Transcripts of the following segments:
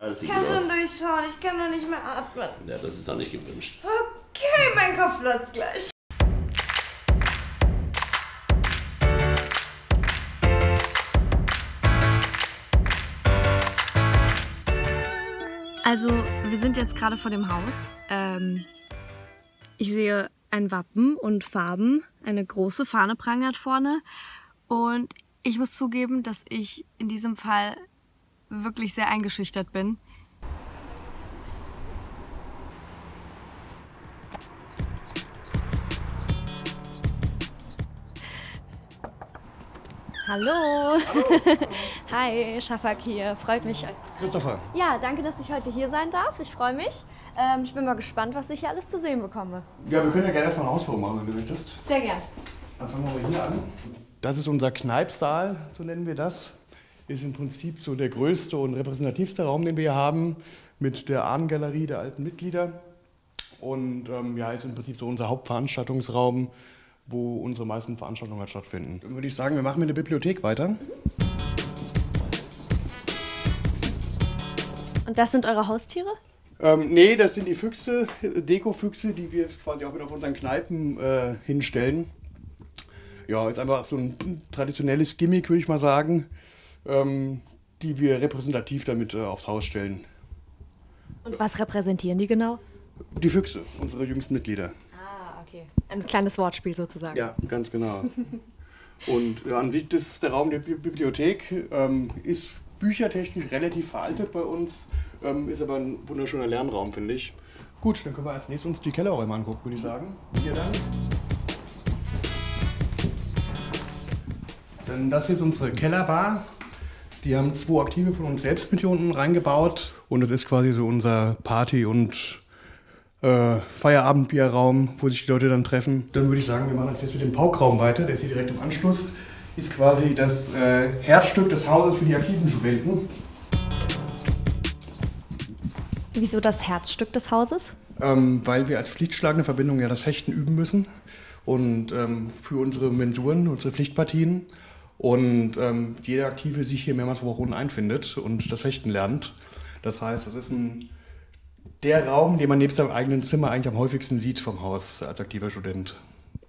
Ich kann schon durchschauen, ich kann nur nicht mehr atmen. Ja, das ist doch nicht gewünscht. Okay, mein Kopf platzt gleich. Also, wir sind jetzt gerade vor dem Haus. Ich sehe ein Wappen und Farben. Eine große Fahne prangert vorne. Und ich muss zugeben, dass ich in diesem Fall wirklich sehr eingeschüchtert bin. Hallo! Hallo. Hi, Shafak hier. Freut mich. Christopher. Ja, danke, dass ich heute hier sein darf. Ich freue mich. Ich bin mal gespannt, was ich hier alles zu sehen bekomme. Ja, wir können ja gerne erstmal eine Hausführung machen, wenn du möchtest. Sehr gern. Dann fangen wir mal hier an. Das ist unser Kneipsaal, so nennen wir das. Ist im Prinzip so der größte und repräsentativste Raum, den wir hier haben, mit der Ahnengalerie der alten Mitglieder. Und ja, ist im Prinzip so unser Hauptveranstaltungsraum, wo unsere meisten Veranstaltungen halt stattfinden. Dann würde ich sagen, wir machen mit der Bibliothek weiter. Und das sind eure Haustiere? Nee, das sind die Füchse, Dekofüchse, die wir quasi auch wieder auf unseren Kneipen hinstellen. Ja, ist einfach so ein traditionelles Gimmick, würde ich mal sagen. Die wir repräsentativ damit aufs Haus stellen. Und was repräsentieren die genau? Die Füchse, unsere jüngsten Mitglieder. Ah, okay. Ein kleines Wortspiel sozusagen. Ja, ganz genau. Und an sich, das ist der Raum der Bibliothek, ist büchertechnisch relativ veraltet bei uns, ist aber ein wunderschöner Lernraum, finde ich. Gut, dann können wir als nächstes uns die Kellerräume angucken, würde ich sagen. Vielen Dank. Dann das hier ist unsere Kellerbar. Die haben 2 Aktive von uns selbst mit hier unten reingebaut. Und das ist quasi so unser Party- und Feierabendbierraum, wo sich die Leute dann treffen. Dann würde ich sagen, wir machen das jetzt mit dem Paukraum weiter. Der ist hier direkt im Anschluss. Ist quasi das Herzstück des Hauses für die aktiven Studenten. Wieso das Herzstück des Hauses? Weil wir als pflichtschlagende Verbindung ja das Fechten üben müssen. Und für unsere Mensuren, unsere Pflichtpartien. Und jeder Aktive sich hier mehrmals pro Woche einfindet und das Fechten lernt. Das heißt, das ist der Raum, den man nebst seinem eigenen Zimmer eigentlich am häufigsten sieht vom Haus als aktiver Student.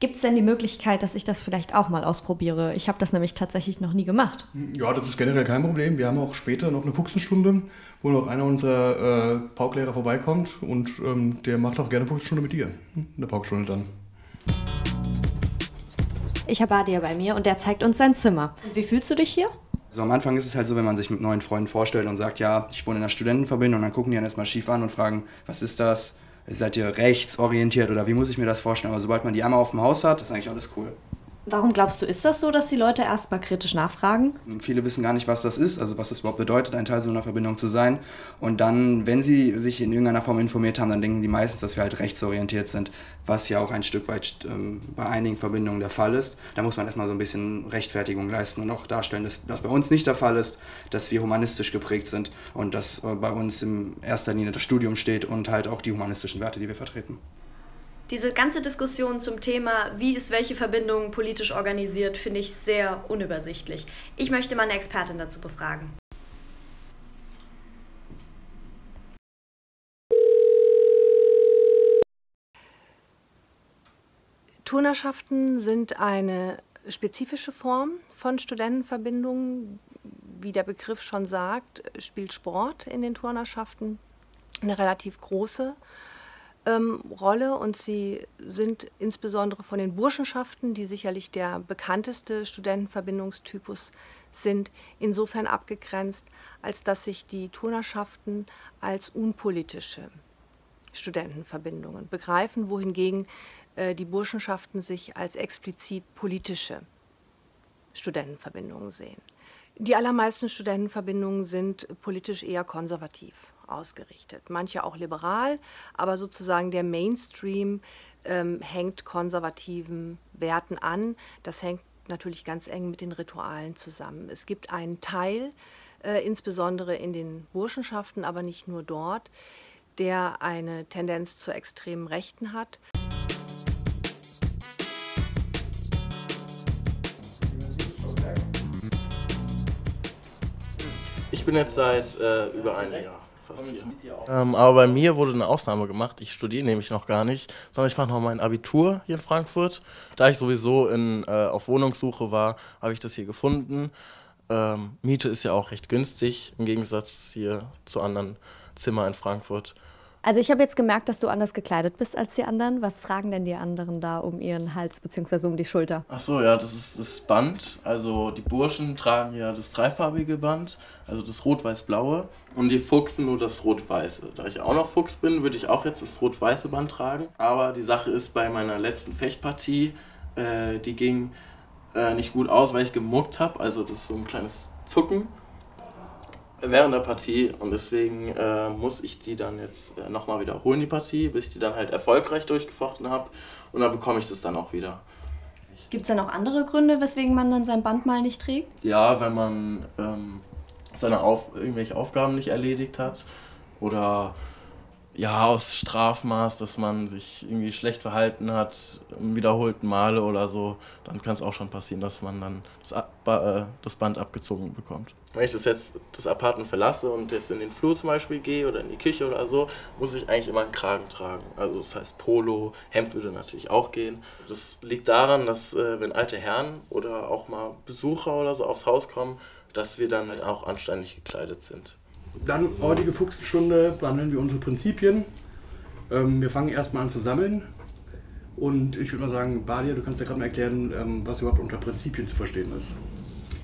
Gibt es denn die Möglichkeit, dass ich das vielleicht auch mal ausprobiere? Ich habe das nämlich tatsächlich noch nie gemacht. Ja, das ist generell kein Problem. Wir haben auch später noch eine Fuchsenstunde, wo noch einer unserer Pauklehrer vorbeikommt und der macht auch gerne eine Fuchsenstunde mit dir. Eine Paukstunde dann. Ich habe Badia bei mir und der zeigt uns sein Zimmer. Wie fühlst du dich hier? Also am Anfang ist es halt so, wenn man sich mit neuen Freunden vorstellt und sagt, ja, ich wohne in einer Studentenverbindung, und dann gucken die einen erstmal schief an und fragen, was ist das? Seid ihr rechtsorientiert oder wie muss ich mir das vorstellen? Aber sobald man die einmal auf dem Haus hat, ist eigentlich alles cool. Warum glaubst du, ist das so, dass die Leute erstmal kritisch nachfragen? Viele wissen gar nicht, was das ist, also was das überhaupt bedeutet, ein Teil so einer Verbindung zu sein. Und dann, wenn sie sich in irgendeiner Form informiert haben, dann denken die meistens, dass wir halt rechtsorientiert sind, was ja auch ein Stück weit bei einigen Verbindungen der Fall ist. Da muss man erstmal so ein bisschen Rechtfertigung leisten und auch darstellen, dass das bei uns nicht der Fall ist, dass wir humanistisch geprägt sind und dass bei uns in erster Linie das Studium steht und halt auch die humanistischen Werte, die wir vertreten. Diese ganze Diskussion zum Thema, wie ist welche Verbindung politisch organisiert, finde ich sehr unübersichtlich. Ich möchte mal eine Expertin dazu befragen. Turnerschaften sind eine spezifische Form von Studentenverbindungen. Wie der Begriff schon sagt, spielt Sport in den Turnerschaften eine relativ große Rolle und sie sind insbesondere von den Burschenschaften, die sicherlich der bekannteste Studentenverbindungstypus sind, insofern abgegrenzt, als dass sich die Turnerschaften als unpolitische Studentenverbindungen begreifen, wohingegen die Burschenschaften sich als explizit politische Studentenverbindungen sehen. Die allermeisten Studentenverbindungen sind politisch eher konservativ ausgerichtet, manche auch liberal, aber sozusagen der Mainstream hängt konservativen Werten an. Das hängt natürlich ganz eng mit den Ritualen zusammen. Es gibt einen Teil, insbesondere in den Burschenschaften, aber nicht nur dort, der eine Tendenz zur extremen Rechten hat. Ich bin jetzt seit über einem Jahr fast hier. Aber bei mir wurde eine Ausnahme gemacht. Ich studiere nämlich noch gar nicht, sondern ich mache noch mein Abitur hier in Frankfurt. Da ich sowieso auf Wohnungssuche war, habe ich das hier gefunden. Miete ist ja auch recht günstig, im Gegensatz hier zu anderen Zimmern in Frankfurt. Also ich habe jetzt gemerkt, dass du anders gekleidet bist als die anderen. Was tragen denn die anderen da um ihren Hals bzw. um die Schulter? Ach so, ja, das ist das Band. Also die Burschen tragen ja das dreifarbige Band, also das rot-weiß-blaue. Und die Fuchsen nur das rot-weiße. Da ich auch noch Fuchs bin, würde ich auch jetzt das rot-weiße Band tragen. Aber die Sache ist, bei meiner letzten Fechtpartie, die ging nicht gut aus, weil ich gemuckt habe. Also das ist so ein kleines Zucken während der Partie, und deswegen muss ich die dann jetzt nochmal wiederholen, die Partie, bis ich die dann halt erfolgreich durchgefochten habe, und dann bekomme ich das dann auch wieder. Gibt es dann auch andere Gründe, weswegen man dann sein Band mal nicht trägt? Ja, wenn man irgendwelche Aufgaben nicht erledigt hat, oder ja, aus Strafmaß, dass man sich irgendwie schlecht verhalten hat, wiederholten Male oder so, dann kann es auch schon passieren, dass man dann das Band abgezogen bekommt. Wenn ich das Apartment verlasse und jetzt in den Flur zum Beispiel gehe oder in die Küche oder so, muss ich eigentlich immer einen Kragen tragen. Also das heißt Polo, Hemd würde natürlich auch gehen. Das liegt daran, dass wenn alte Herren oder auch mal Besucher oder so aufs Haus kommen, dass wir dann halt auch anständig gekleidet sind. Dann, heutige Fuchsenstunde, behandeln wir unsere Prinzipien. Wir fangen erstmal an zu sammeln. Und ich würde mal sagen, Badia, du kannst ja gerade mal erklären, was überhaupt unter Prinzipien zu verstehen ist.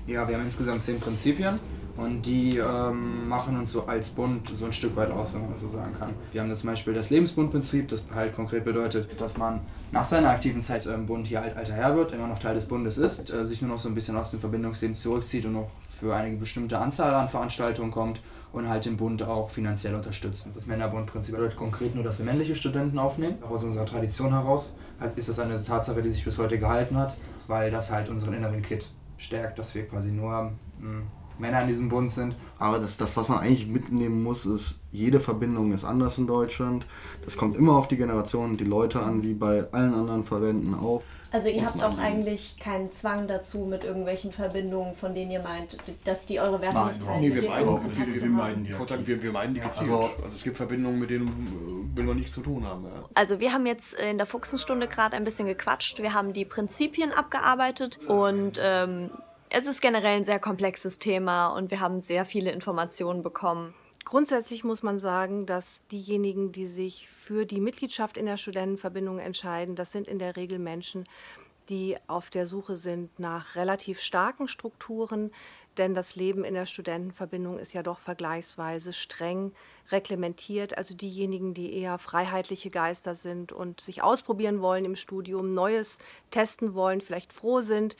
Ja, wir haben insgesamt 10 Prinzipien, und die machen uns so als Bund so ein Stück weit aus, wenn man das so sagen kann. Wir haben da zum Beispiel das Lebensbundprinzip, das halt konkret bedeutet, dass man nach seiner aktiven Zeit im Bund hier halt alter Herr wird, immer noch Teil des Bundes ist, sich nur noch so ein bisschen aus dem Verbindungsleben zurückzieht und noch für eine bestimmte Anzahl an Veranstaltungen kommt und halt den Bund auch finanziell unterstützen. Das Männerbundprinzip bedeutet konkret nur, dass wir männliche Studenten aufnehmen. Auch aus unserer Tradition heraus ist das eine Tatsache, die sich bis heute gehalten hat, weil das halt unseren inneren Kit stärkt, dass wir quasi nur Männer in diesem Bund sind. Aber das, was man eigentlich mitnehmen muss, ist, jede Verbindung ist anders in Deutschland. Das kommt immer auf die Generation und die Leute an, wie bei allen anderen Verbänden auch. Also ihr habt auch eigentlich keinen Zwang dazu mit irgendwelchen Verbindungen, von denen ihr meint, dass die eure Werte nicht teilen? Nein, wir meiden die gezielt. Also es gibt Verbindungen, mit denen will man nichts zu tun haben. Ja. Also wir haben jetzt in der Fuchsenstunde gerade ein bisschen gequatscht. Wir haben die Prinzipien abgearbeitet, und es ist generell ein sehr komplexes Thema, und wir haben sehr viele Informationen bekommen. Grundsätzlich muss man sagen, dass diejenigen, die sich für die Mitgliedschaft in der Studentenverbindung entscheiden, das sind in der Regel Menschen, die auf der Suche sind nach relativ starken Strukturen, denn das Leben in der Studentenverbindung ist ja doch vergleichsweise streng reglementiert. Also diejenigen, die eher freiheitliche Geister sind und sich ausprobieren wollen im Studium, Neues testen wollen, vielleicht froh sind,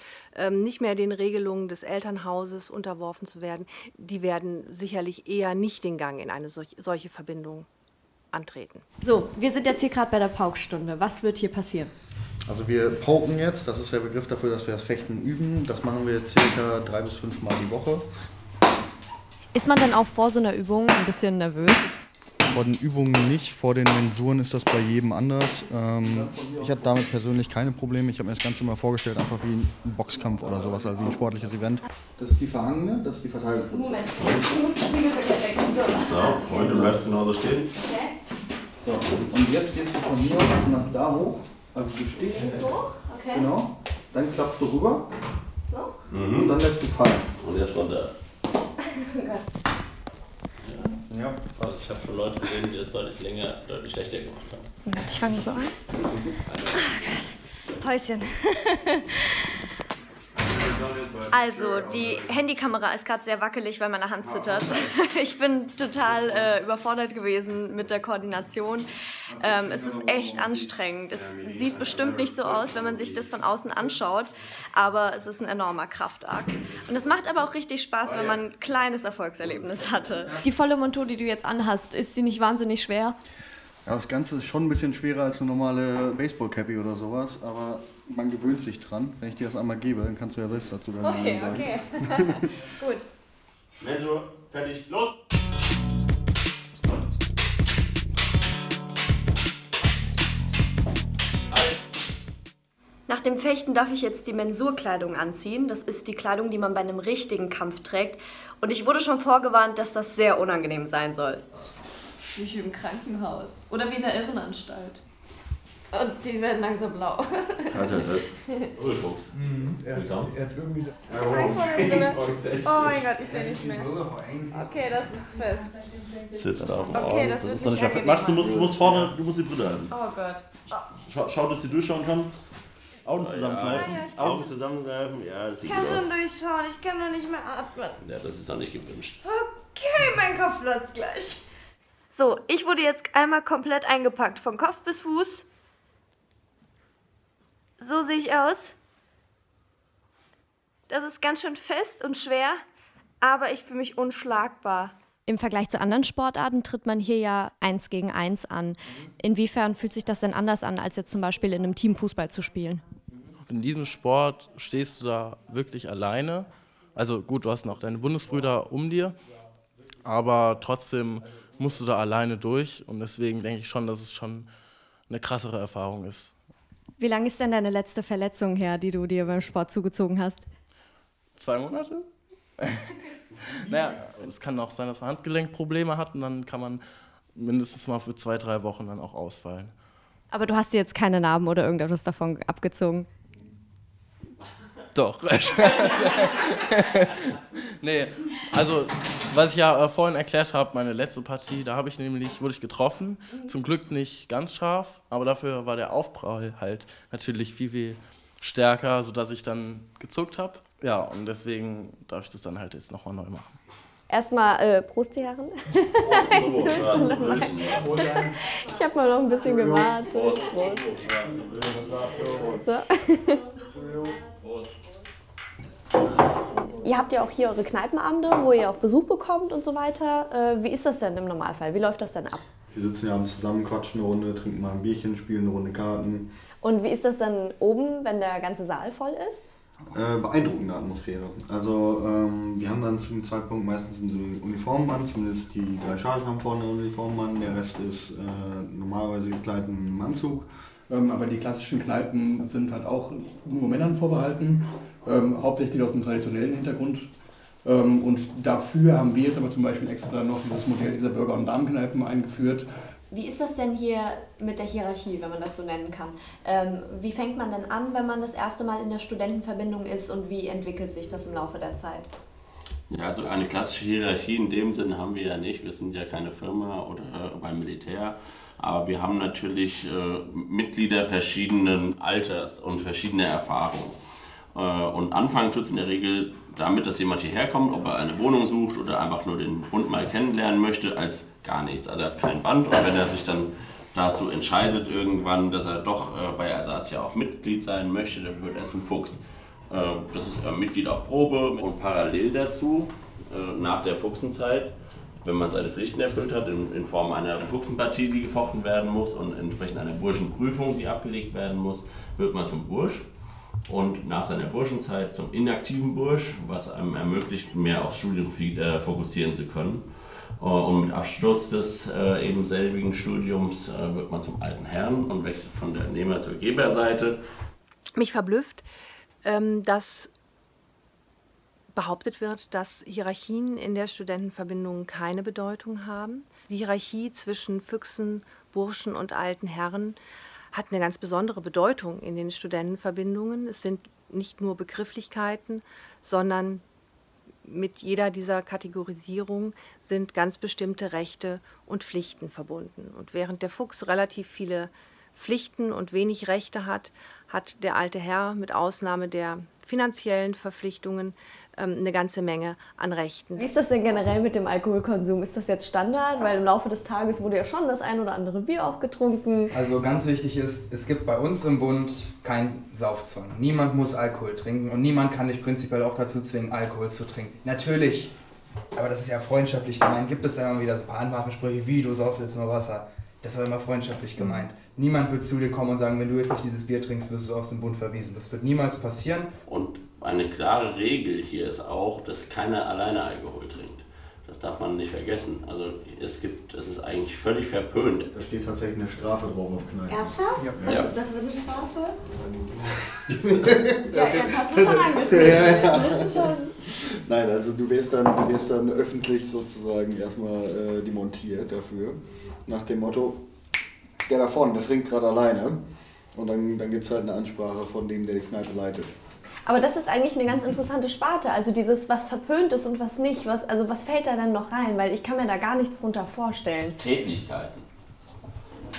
nicht mehr den Regelungen des Elternhauses unterworfen zu werden, die werden sicherlich eher nicht den Gang in eine solche Verbindung antreten. So, wir sind jetzt hier gerade bei der Paukstunde. Was wird hier passieren? Also wir pauken jetzt, das ist der Begriff dafür, dass wir das Fechten üben. Das machen wir jetzt circa 3 bis 5 Mal die Woche. Ist man dann auch vor so einer Übung ein bisschen nervös? Vor den Übungen nicht, vor den Mensuren ist das bei jedem anders. Ich habe damit persönlich keine Probleme. Ich habe mir das Ganze immer vorgestellt, einfach wie ein Boxkampf oder sowas, also wie ein sportliches Event. Das ist die Verhangene, das ist die Verteidigung. Moment, ich muss das Spiegelverkehr wechseln. So, Freunde, du bleibst genauso stehen. So, und jetzt gehst du von hier nach da hoch. Also du stichst hoch, okay. Genau, dann klappst du rüber, so. Und dann lässt du fallen. Und jetzt runter. Ja, also ich habe schon Leute gesehen, die das deutlich länger, deutlich schlechter gemacht haben. Ich fange so an. Ah, Gott. Häuschen. Also, die Handykamera ist gerade sehr wackelig, weil meine Hand zittert. Ich bin total überfordert gewesen mit der Koordination. Es ist echt anstrengend. Es sieht bestimmt nicht so aus, wenn man sich das von außen anschaut, aber es ist ein enormer Kraftakt. Und es macht aber auch richtig Spaß, wenn man ein kleines Erfolgserlebnis hatte. Die volle Montur, die du jetzt anhast, ist sie nicht wahnsinnig schwer? Ja, das Ganze ist schon ein bisschen schwerer als eine normale Baseball-Cappy oder sowas, aber man gewöhnt sich dran. Wenn ich dir das einmal gebe, dann kannst du ja selbst dazu dann sagen. Okay, okay. Gut. Mentor, fertig, los! Nach dem Fechten darf ich jetzt die Mensurkleidung anziehen. Das ist die Kleidung, die man bei einem richtigen Kampf trägt. Und ich wurde schon vorgewarnt, dass das sehr unangenehm sein soll. Wie im Krankenhaus oder wie in der Irrenanstalt. Und die werden langsam blau. Ölfuchs. Er hat irgendwie... Oh mein Gott, ich sehe nicht mehr. Okay, das ist fest. Sitzt auf dem Auge. Okay, das ist nicht mehr. Max, du musst vorne, du musst die Brille halten. Oh Gott. Schau, dass sie durchschauen kann. Augen zusammenkneifen. Ja, Augen zusammenkneifen, ja, das sieht gut aus. Ich kann schon durchschauen, ich kann nur nicht mehr atmen. Ja, das ist doch nicht gewünscht. Okay, mein Kopf platzt gleich. So, ich wurde jetzt einmal komplett eingepackt, von Kopf bis Fuß. So sehe ich aus. Das ist ganz schön fest und schwer, aber ich fühle mich unschlagbar. Im Vergleich zu anderen Sportarten tritt man hier ja 1 gegen 1 an. Inwiefern fühlt sich das denn anders an, als jetzt zum Beispiel in einem Team Fußball zu spielen? In diesem Sport stehst du da wirklich alleine. Also gut, du hast noch deine Bundesbrüder um dir, aber trotzdem musst du da alleine durch. Und deswegen denke ich schon, dass es schon eine krassere Erfahrung ist. Wie lange ist denn deine letzte Verletzung her, die du dir beim Sport zugezogen hast? 2 Monate? Naja, es kann auch sein, dass man Handgelenkprobleme hat und dann kann man mindestens mal für 2, 3 Wochen dann auch ausfallen. Aber du hast dir jetzt keine Narben oder irgendetwas davon abgezogen? Doch. Nee, also was ich ja vorhin erklärt habe, meine letzte Partie, da habe ich nämlich, wurde ich getroffen. Zum Glück nicht ganz scharf, aber dafür war der Aufprall halt natürlich viel, viel stärker, sodass ich dann gezuckt habe. Ja, und deswegen darf ich das dann halt jetzt nochmal neu machen. Erstmal Prost, die Herren. Ich habe mal noch ein bisschen gewartet. Prost. Prost. Ihr habt ja auch hier eure Kneipenabende, wo ihr auch Besuch bekommt und so weiter. Wie ist das denn im Normalfall? Wie läuft das denn ab? Wir sitzen ja abends zusammen, quatschen eine Runde, trinken mal ein Bierchen, spielen eine Runde Karten. Und wie ist das denn oben, wenn der ganze Saal voll ist? Beeindruckende Atmosphäre. Also wir haben dann zu dem Zeitpunkt meistens unsere Uniformen an, zumindest die 3 Chargen haben vorne eine Uniform an, der Rest ist normalerweise gekleidet im Anzug. Aber die klassischen Kneipen sind halt auch nur Männern vorbehalten, hauptsächlich aus dem traditionellen Hintergrund. Und dafür haben wir jetzt aber zum Beispiel extra noch dieses Modell dieser Burger- und Damenkneipen eingeführt. Wie ist das denn hier mit der Hierarchie, wenn man das so nennen kann? Wie fängt man denn an, wenn man das erste Mal in der Studentenverbindung ist und wie entwickelt sich das im Laufe der Zeit? Ja, also eine klassische Hierarchie in dem Sinn haben wir ja nicht. Wir sind ja keine Firma oder beim Militär. Aber wir haben natürlich Mitglieder verschiedenen Alters und verschiedener Erfahrungen. Und anfangen tut es in der Regel damit, dass jemand hierher kommt, ob er eine Wohnung sucht oder einfach nur den Bund mal kennenlernen möchte, als gar nichts. Also er hat kein Band und wenn er sich dann dazu entscheidet irgendwann, dass er doch bei Alsatia auch Mitglied sein möchte, dann wird er zum Fuchs. Das ist Mitglied auf Probe und parallel dazu, nach der Fuchsenzeit, wenn man seine Pflichten erfüllt hat, in Form einer Fuchsenpartie, die gefochten werden muss und entsprechend einer Burschenprüfung, die abgelegt werden muss, wird man zum Bursch und nach seiner Burschenzeit zum inaktiven Bursch, was einem ermöglicht, mehr aufs Studium fokussieren zu können. Und mit Abschluss des eben selbigen Studiums wird man zum alten Herrn und wechselt von der Nehmer- zur Geberseite. Mich verblüfft, dass behauptet wird, dass Hierarchien in der Studentenverbindung keine Bedeutung haben. Die Hierarchie zwischen Füchsen, Burschen und alten Herren hat eine ganz besondere Bedeutung in den Studentenverbindungen. Es sind nicht nur Begrifflichkeiten, sondern mit jeder dieser Kategorisierung sind ganz bestimmte Rechte und Pflichten verbunden. Und während der Fuchs relativ viele Pflichten und wenig Rechte hat, hat der alte Herr mit Ausnahme der finanziellen Verpflichtungen eine ganze Menge an Rechten. Wie ist das denn generell mit dem Alkoholkonsum? Ist das jetzt Standard? Weil im Laufe des Tages wurde ja schon das ein oder andere Bier auch getrunken. Also ganz wichtig ist, es gibt bei uns im Bund keinen Saufzwang. Niemand muss Alkohol trinken und niemand kann dich prinzipiell auch dazu zwingen, Alkohol zu trinken. Natürlich, aber das ist ja freundschaftlich gemeint, gibt es da immer wieder so ein paar Anmachensprüche, wie du saufst jetzt nur Wasser. Das war immer freundschaftlich gemeint. Niemand wird zu dir kommen und sagen, wenn du jetzt nicht dieses Bier trinkst, wirst du aus dem Bund verwiesen. Das wird niemals passieren. Und eine klare Regel hier ist auch, dass keiner alleine Alkohol trinkt. Das darf man nicht vergessen. Also es ist eigentlich völlig verpönt. Da steht tatsächlich eine Strafe drauf auf Kneipen. Ernsthaft? Ja. Was ist da für eine Strafe? Ja, hast du schon angeschrieben. Nein, also du wirst dann öffentlich sozusagen erstmal demontiert dafür. Nach dem Motto, der davon, der trinkt gerade alleine. Und dann gibt es halt eine Ansprache von dem, der die Kneipe leitet. Aber das ist eigentlich eine ganz interessante Sparte, also dieses, was verpönt ist und was nicht, also was fällt da dann noch rein, weil ich kann mir da gar nichts drunter vorstellen. Tätlichkeiten.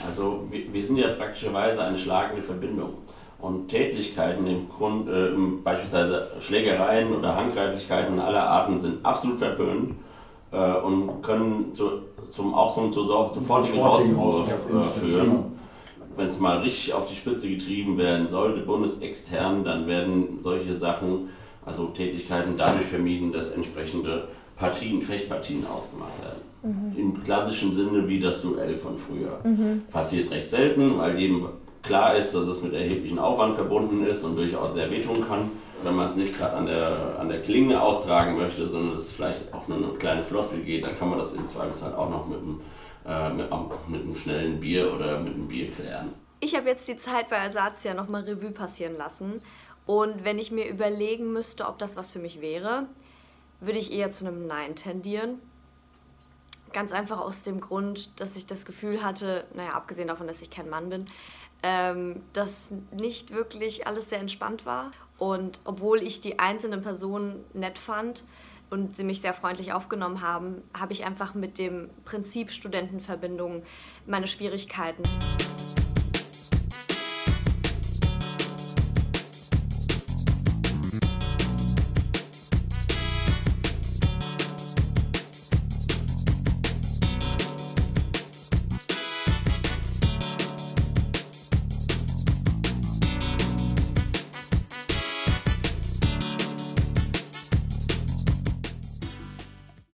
Also wir sind ja praktischerweise eine schlagende Verbindung und Tätlichkeiten im Grund, beispielsweise Schlägereien oder Handgreiflichkeiten aller Arten sind absolut verpönt und können zum sofortigen Rauswurf führen. Genau. Wenn es mal richtig auf die Spitze getrieben werden sollte, bundesextern, dann werden solche Sachen, also Tätigkeiten, dadurch vermieden, dass entsprechende Partien, Fechtpartien ausgemacht werden. Mhm. Im klassischen Sinne wie das Duell von früher. Mhm. Passiert recht selten, weil jedem klar ist, dass es mit erheblichem Aufwand verbunden ist und durchaus sehr wehtun kann, wenn man es nicht gerade an der Klinge austragen möchte, sondern es vielleicht auch nur eine kleine Flosse geht, dann kann man das im Zweifelsfall auch noch mit einem schnellen Bier oder mit einem Bier klären. Ich habe jetzt die Zeit bei Alsatia nochmal Revue passieren lassen und wenn ich mir überlegen müsste, ob das was für mich wäre, würde ich eher zu einem Nein tendieren. Ganz einfach aus dem Grund, dass ich das Gefühl hatte, naja, abgesehen davon, dass ich kein Mann bin, dass nicht wirklich alles sehr entspannt war und obwohl ich die einzelnen Personen nett fand, und sie mich sehr freundlich aufgenommen haben, habe ich einfach mit dem Prinzip Studentenverbindung meine Schwierigkeiten.